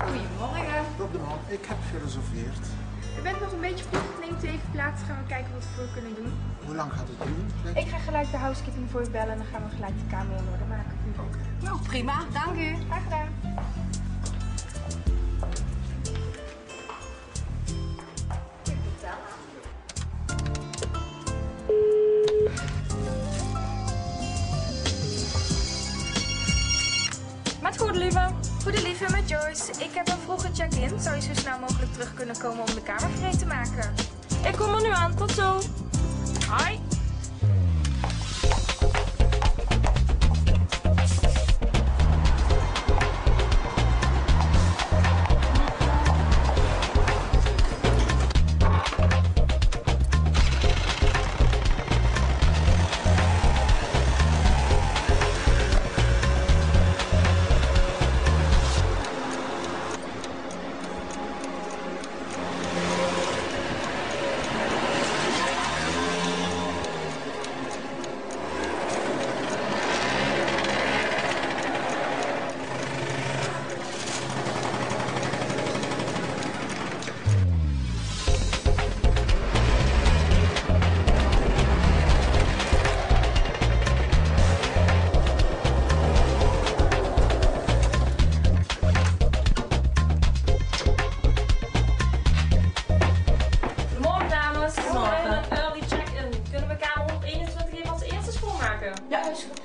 Goedemorgen. Rob de Man, ik heb gereserveerd. U bent nog een beetje vroeg, neemt u even plaats, gaan we kijken wat we voor kunnen doen. Hoe lang gaat het doen? Ik ga gelijk de housekeeping voor u bellen en dan gaan we gelijk de kamer in orde maken. Okay. Nou, prima, dank u. Graag gedaan. Met goede lieve. Goede lieve met Joyce. Ik heb een vroege check-in. Zou je zo snel mogelijk terug kunnen komen om de kamer gereed te maken? Ik kom er nu aan. Tot zo. Hoi. Ja, is goed.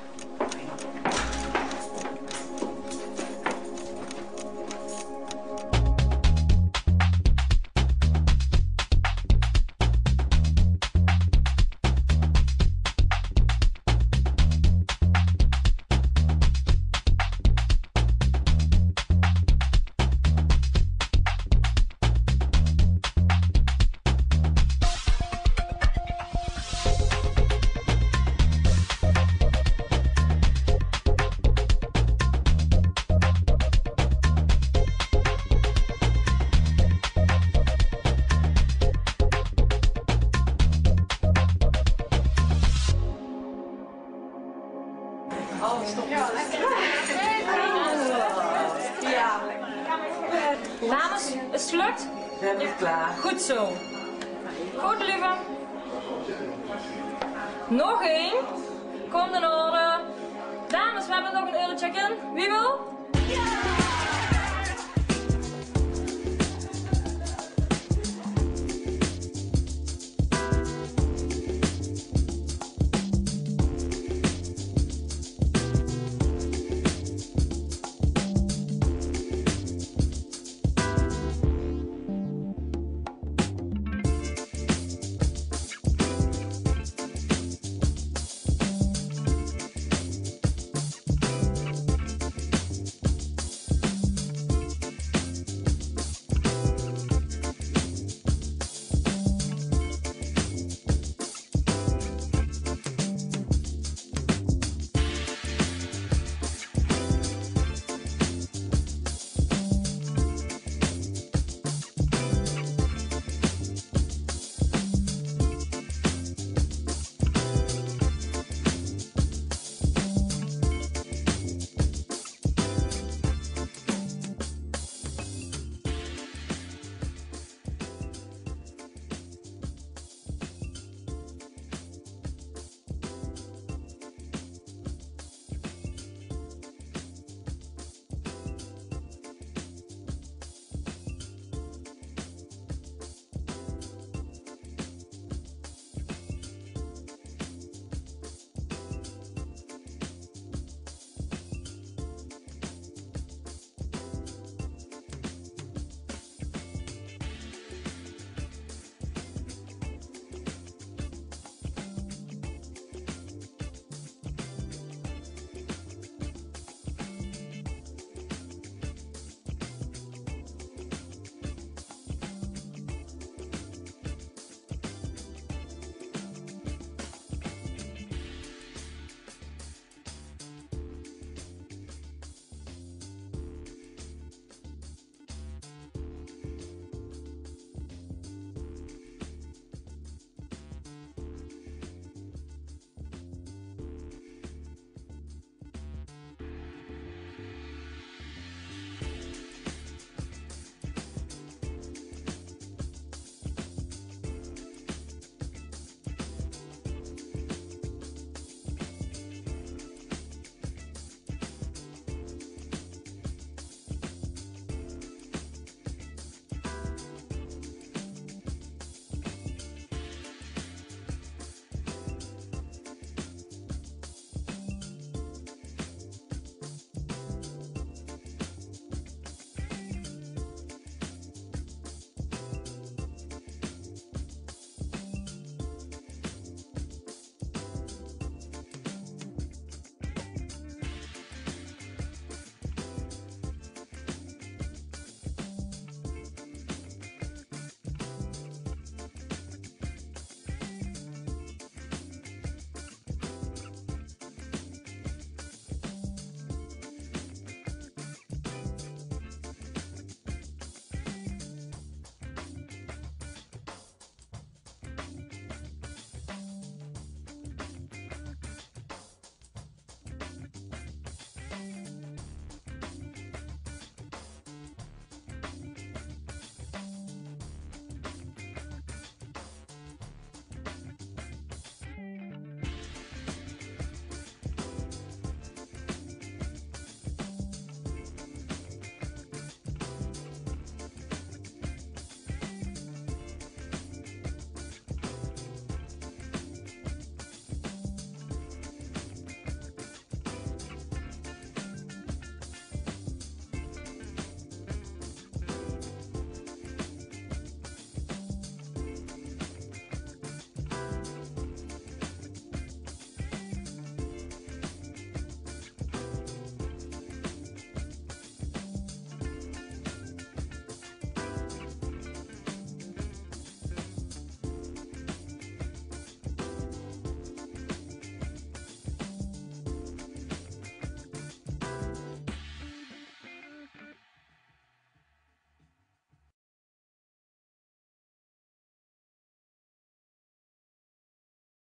Oh, stop. Ja, lekker. Ja. Namens, is het gelukt? We hebben het klaar. Goed zo. Goed, lieve. Nog één. Komt in orde. Dames, we hebben nog een euro check-in. Wie wil?